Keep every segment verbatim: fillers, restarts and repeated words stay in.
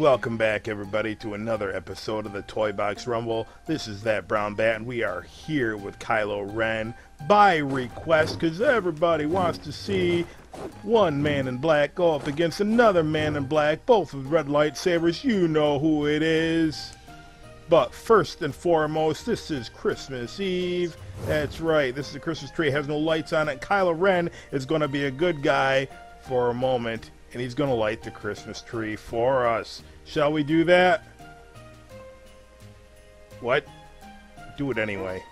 Welcome back, everybody, to another episode of the Toy Box Rumble. This is That Brown Bat, and we are here with Kylo Ren by request, because everybody wants to see one man in black go up against another man in black, both with red lightsabers. You know who it is. But first and foremost, this is Christmas Eve. That's right, this is a Christmas tree. It has no lights on it. Kylo Ren is going to be a good guy for a moment, and he's going to light the Christmas tree for us. Shall we do that? What? Do it anyway.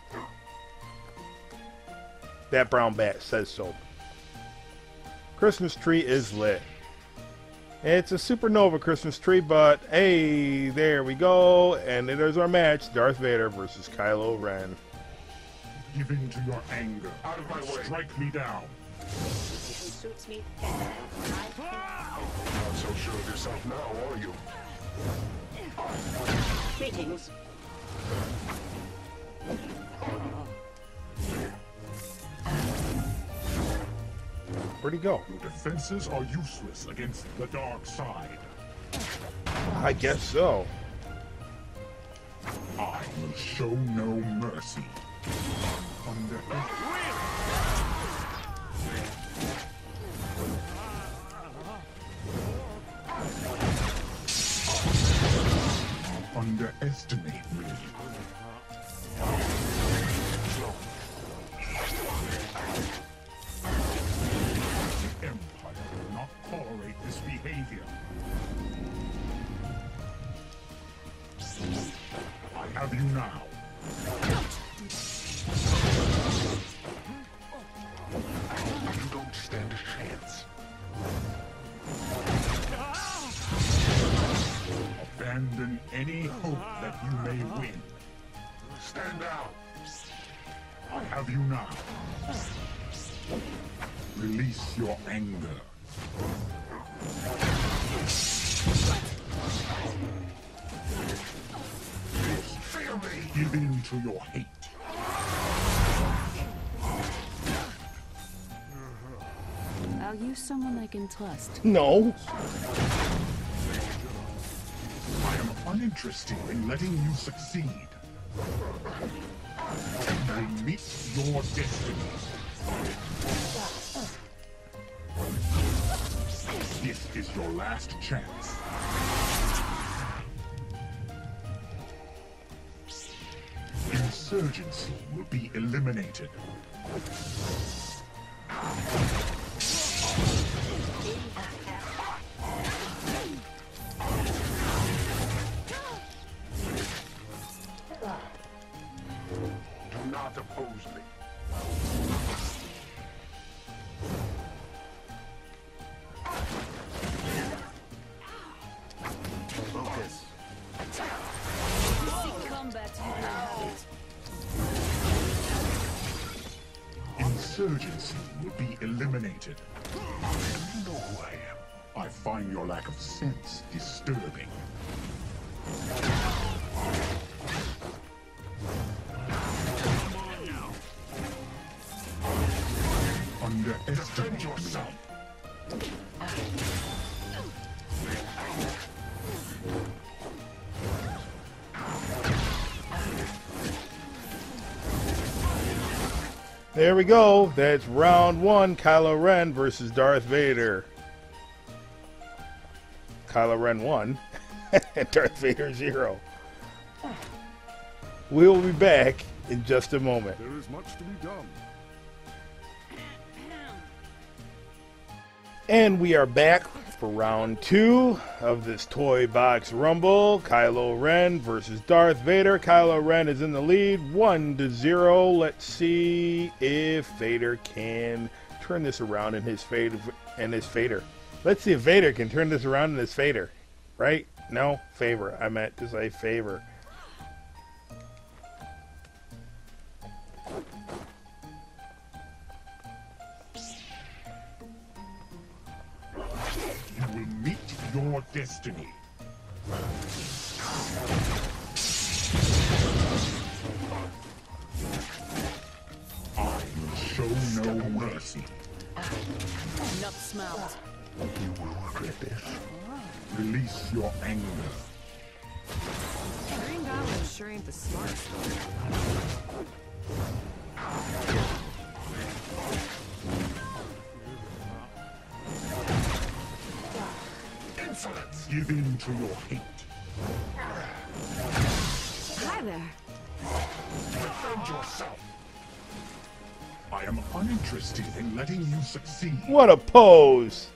That brown bat says so. Christmas tree is lit. It's a supernova Christmas tree, but hey, there we go. And there's our match, Darth Vader versus Kylo Ren. Give in to your anger. Out of my way. Strike me down. Suits me. Not so sure of yourself now, are you? Greetings. Where'd he go? Your defenses are useless against the dark side. I guess so. I will show no mercy. Under. Underestimate me. The Empire will not tolerate this behavior. I have you now. You don't stand a chance. Abandon any hope that you may win. Stand out. I have you now. Release your anger. Fear me. Give in to your hate. I'll use someone I can trust. No. Uninterested in letting you succeed. I meet your destiny. This is your last chance. Insurgency will be eliminated. Insurgency will be eliminated. You know who I am. I find your lack of sense disturbing. Underestimate yourself. There we go. That's round one. Kylo Ren versus Darth Vader. Kylo Ren won. Darth Vader zero. We will be back in just a moment. There is much to be done. And we are back for round two of this Toy Box Rumble. Kylo Ren versus Darth Vader. Kylo Ren is in the lead, one to zero. Let's see if Vader can turn this around in his fade and his fader. Let's see if Vader can turn this around in his fader. Right? No, favor. I meant to say favor. Your destiny. I will show no mercy. Not smart. You will regret this. Release your anger. Green Goblin sure ain't the smartest one. Give in to your hate. Hi there. Defend yourself. I am uninterested in letting you succeed. What a pose.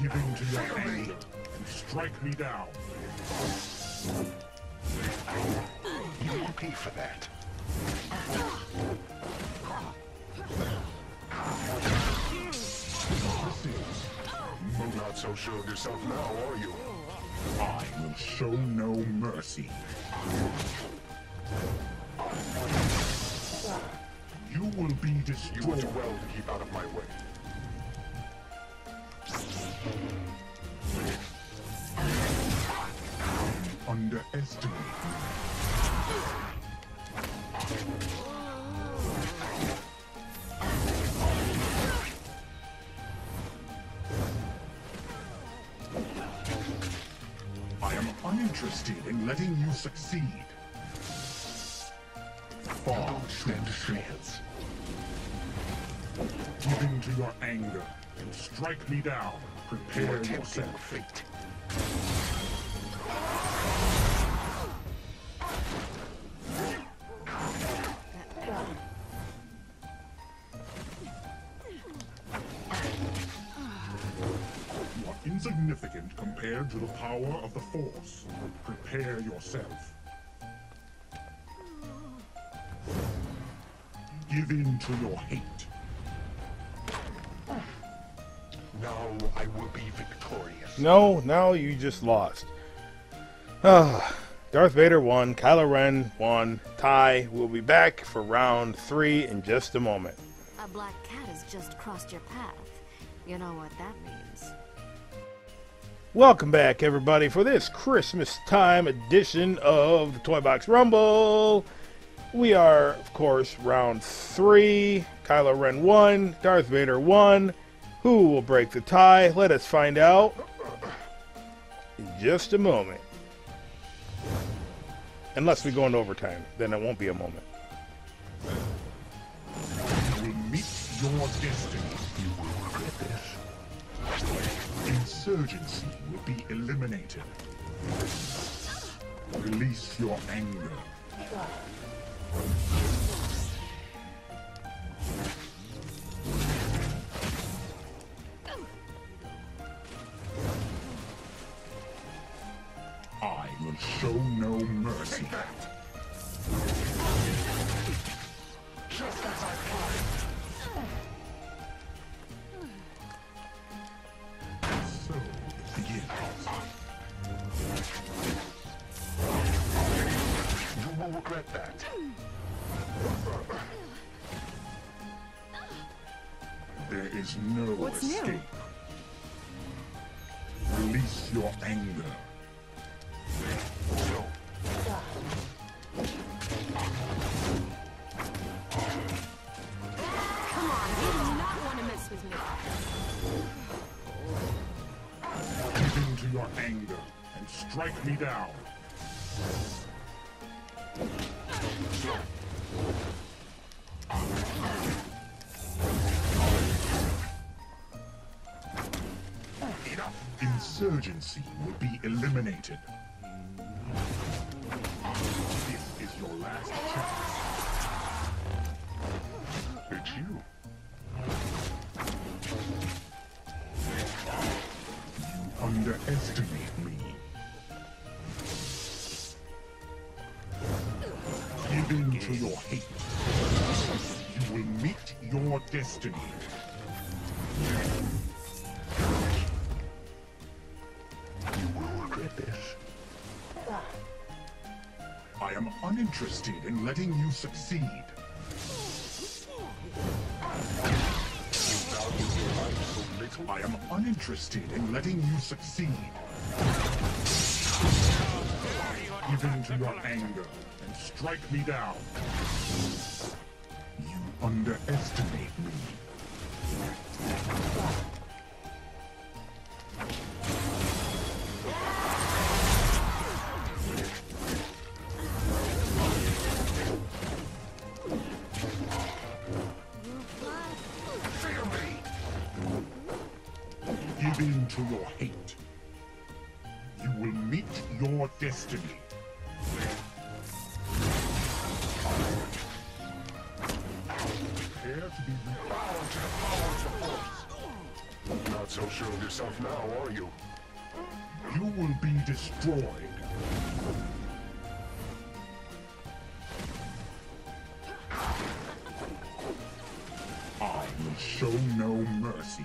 Give in to your anger and strike me down. You will pay for that. You're not so sure of yourself now, are you? I will show no mercy. You will be destroyed. You will do well to keep out of my way. Underestimate. I am uninterested in letting you succeed. Fall, stand chance. Give in to your anger and strike me down. Prepare yourself, fate. Insignificant compared to the power of the Force. Prepare yourself. Give in to your hate. Now I will be victorious. No, now you just lost. Ah, Darth Vader won. Kylo Ren won. Tie. We'll be back for round three in just a moment. A black cat has just crossed your path. You know what that means. Welcome back, everybody, for this Christmas time edition of the Toy Box Rumble. We are, of course, round three. Kylo Ren won. Darth Vader won. Who will break the tie? Let us find out in just a moment. Unless we go into overtime, then it won't be a moment. You will meet your destiny. You will regret this. Insurgency will be eliminated. Release your anger. I will show no mercy. Just as I planned. Regret that. There is no What's escape. New? Release your anger. Come on, you do not want to mess with me. Give in to your anger and strike me down. Insurgency will be eliminated. This is your last chance. It's you. You underestimate me. Give in to your hate. You will meet your destiny. You will regret this. I am uninterested in letting you succeed. You value your life so little. I am uninterested in letting you succeed. even to your anger, and strike me down. You underestimate me. Give in to your hate. You will meet your destiny. Prepare to be devoured to the powers of force. Not so sure of yourself now, are you? You will be destroyed. I will show no mercy.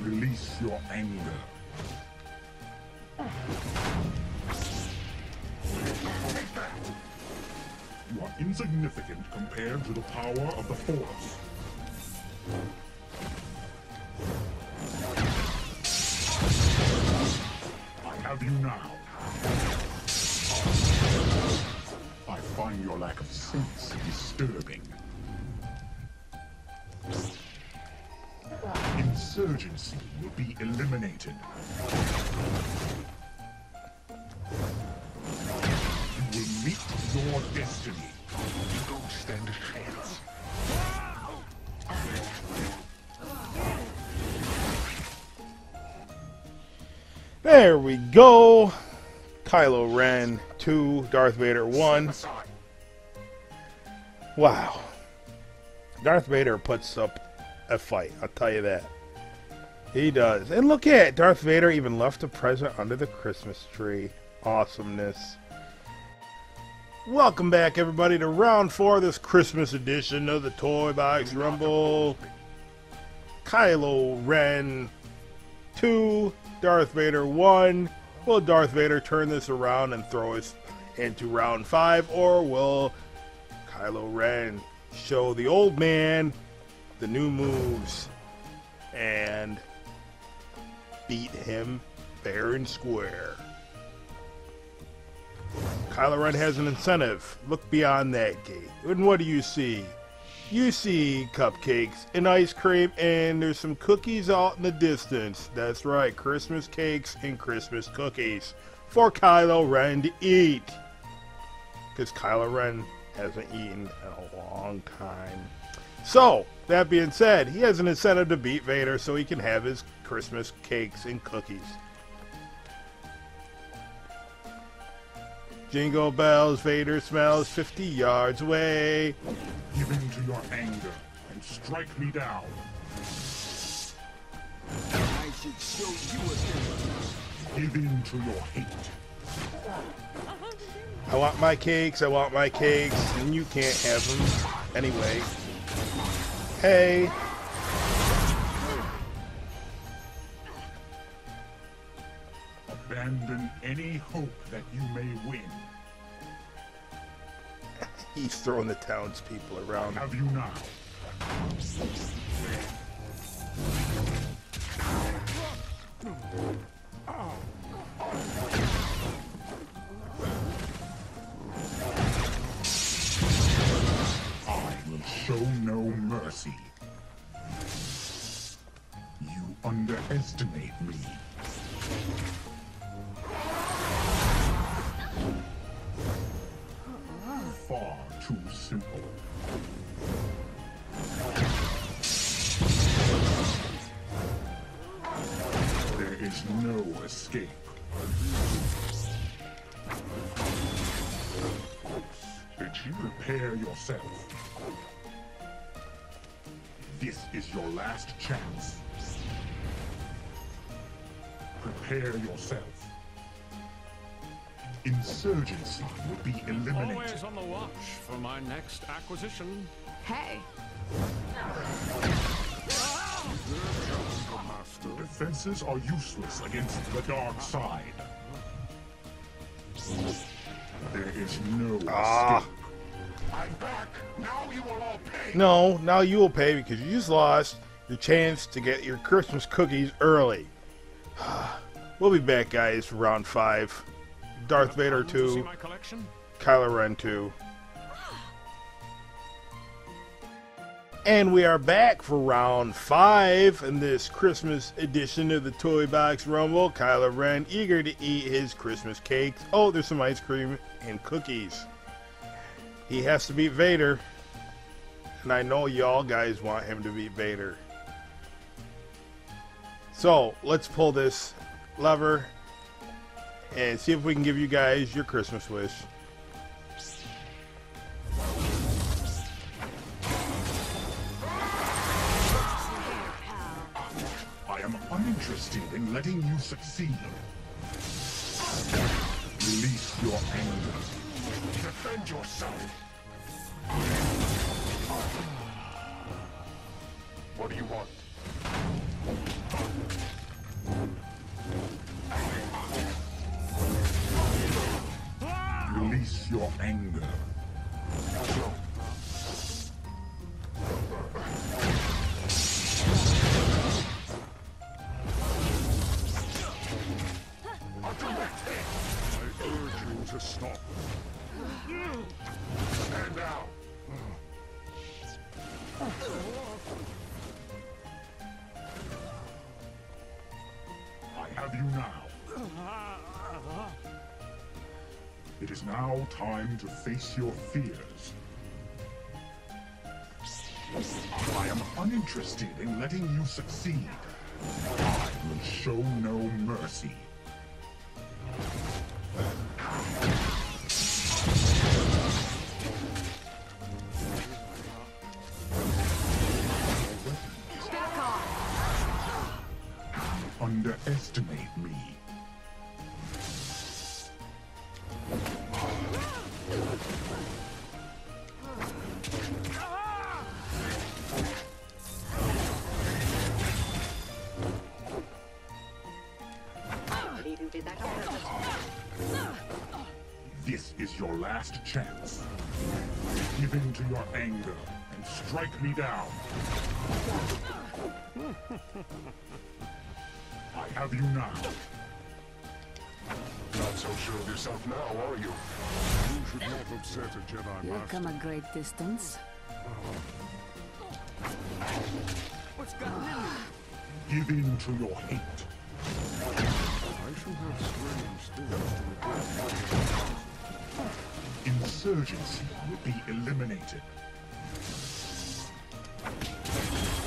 Release your anger. Take that! You are insignificant compared to the power of the Force. I have you now. I find your lack of sense disturbing. Insurgency will be eliminated. You will meet your destiny. You don't stand a chance. There we go. Kylo Ren two, Darth Vader one. Wow. Darth Vader puts up a fight, I'll tell you that. He does. And look at Darth Vader even left a present under the Christmas tree. Awesomeness. Welcome back, everybody, to round four of this Christmas edition of the Toy Box Rumble. Kylo Ren two, Darth Vader one. Will Darth Vader turn this around and throw us into round five, or will Kylo Ren show the old man the new moves and beat him fair and square? Kylo Ren has an incentive. Look beyond that gate. And what do you see? You see cupcakes and ice cream, and there's some cookies out in the distance. That's right, Christmas cakes and Christmas cookies for Kylo Ren to eat. Because Kylo Ren hasn't eaten in a long time. So, that being said, he has an incentive to beat Vader so he can have his Christmas cakes and cookies. Jingle bells, Vader smells fifty yards away. Give in to your anger and strike me down. I should show you a thing. Give in to your hate. I want my cakes, I want my cakes, and you can't have them anyway. Hey. Abandon any hope that you may win. He's throwing the townspeople around. Have you now? I will show no mercy. You underestimate me. Far too simple. There is no escape. Did you prepare yourself? This is your last chance. Prepare yourself. Insurgency will be eliminated. Always on the watch for my next acquisition. Hey. Defenses are useless against the dark side. There is no ah. escape. I'm back. Now you will all pay. No, now you will pay because you just lost your chance to get your Christmas cookies early. We'll be back, guys, for round five. Darth Vader two, Kylo Ren two. And we are back for round five in this Christmas edition of the Toy Box Rumble. Kylo Ren eager to eat his Christmas cakes. Oh, there's some ice cream and cookies. He has to beat Vader. And I know y'all guys want him to beat Vader. So, let's pull this lever and see if we can give you guys your Christmas wish. I am uninterested in letting you succeed. Release your anger. Defend yourself. What do you want? Release your anger. It is now time to face your fears. I am uninterested in letting you succeed. I will show no mercy. Back off. Underestimate me. This is your last chance. Give in to your anger and strike me down. I have you now. Not so sure of yourself now, are you? You should not upset a Jedi Master. You've come a great distance. What's gotten in you? Give in to your hate. I shall have strange things to regret. Insurgency will be eliminated.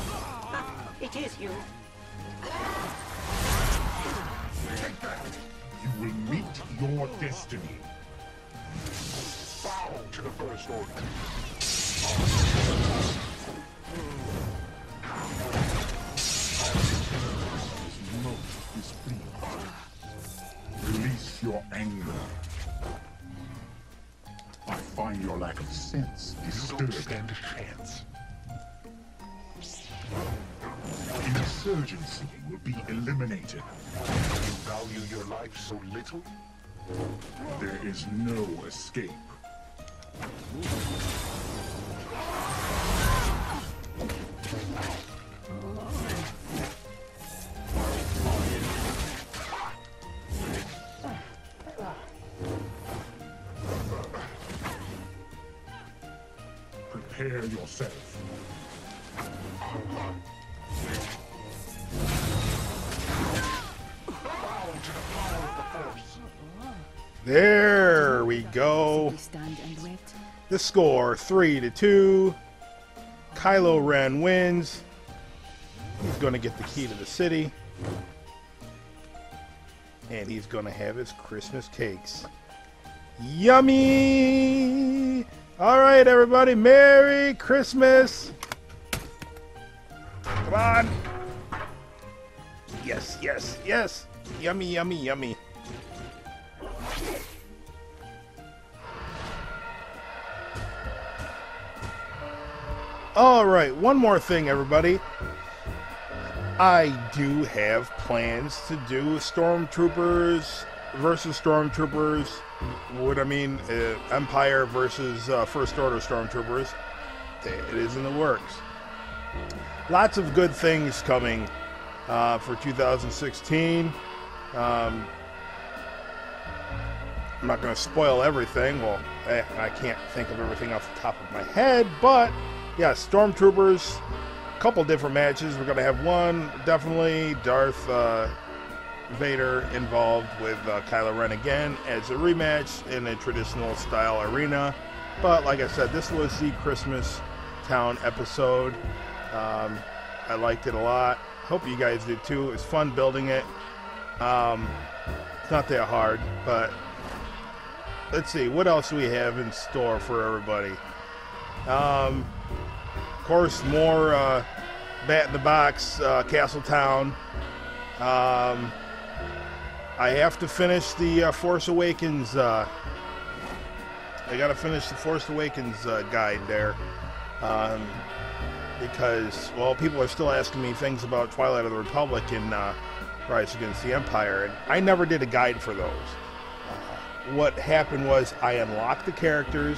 Ah, it is you. Take that. You will meet your destiny. Bow to the First Order. This is not Release your anger. I find your lack of sense disturbing. You don't stand a chance. Insurgency will be eliminated. You value your life so little? There is no escape. Prepare yourself. There we go. The score three to two. Kylo Ren wins. He's going to get the key to the city, and he's going to have his Christmas cakes. Yummy! All right, everybody, Merry Christmas! Come on! Yes, yes, yes! Yummy, yummy, yummy! All right, one more thing, everybody. I do have plans to do Stormtroopers versus Stormtroopers. What I mean, uh, Empire versus uh, First Order Stormtroopers. It is in the works. Lots of good things coming uh, for two thousand sixteen. Um, I'm not going to spoil everything. Well, eh, I can't think of everything off the top of my head, but yeah, Stormtroopers, a couple different matches. We're going to have one, definitely Darth uh, Vader involved with uh, Kylo Ren again as a rematch in a traditional style arena. But like I said, this was the Christmas Town episode. Um, I liked it a lot. Hope you guys did too. It was fun building it. Um, it's not that hard, but let's see what else we have in store for everybody. Um, of course, more uh, Bat in the Box, uh, Castle Town. Um, I have to finish the uh, Force Awakens. Uh, I gotta finish the Force Awakens uh, guide there. Um, because, well, people are still asking me things about Twilight of the Republic and uh, Rise Against the Empire, and I never did a guide for those. Uh, what happened was I unlocked the characters,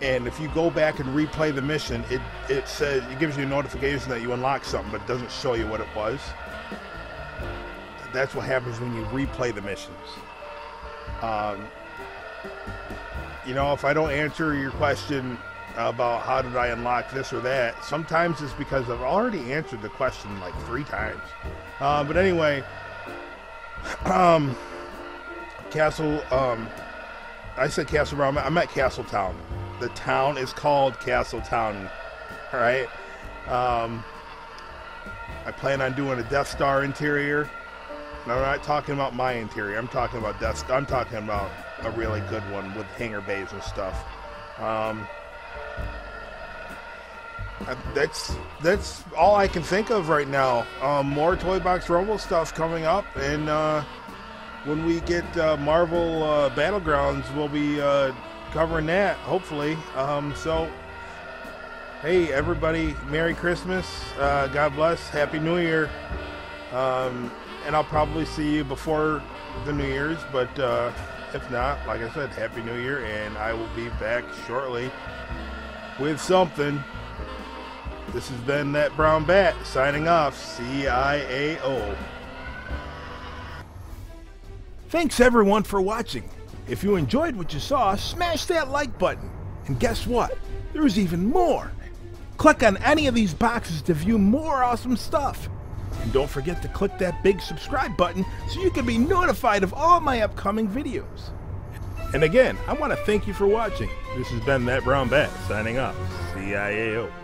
and if you go back and replay the mission, it, it says, it gives you a notification that you unlocked something, but it doesn't show you what it was. That's what happens when you replay the missions. Um, you know, if I don't answer your question about how did I unlock this or that, sometimes it's because I've already answered the question like three times. Uh, but anyway, um, Castle, um, I said Castle Brown, I'm at Castle Town. The town is called Castle Town, all right? Um, I plan on doing a Death Star interior. And I'm not talking about my interior, I'm talking about Death Star. I'm talking about a really good one with hangar bays and stuff. Um, Uh, that's that's all I can think of right now. Um, more Toy Box Rumble stuff coming up, and uh, when we get uh, Marvel uh, Battlegrounds, we'll be uh, covering that, hopefully. Um, so, hey everybody, Merry Christmas, uh, God bless, Happy New Year, um, and I'll probably see you before the New Year's, but uh, if not, like I said, Happy New Year, and I will be back shortly with something. This has been That Brown Bat, signing off, C I A O. Thanks everyone for watching. If you enjoyed what you saw, smash that like button. And guess what? There's even more. Click on any of these boxes to view more awesome stuff. And don't forget to click that big subscribe button so you can be notified of all my upcoming videos. And again, I want to thank you for watching. This has been That Brown Bat, signing off, C I A O.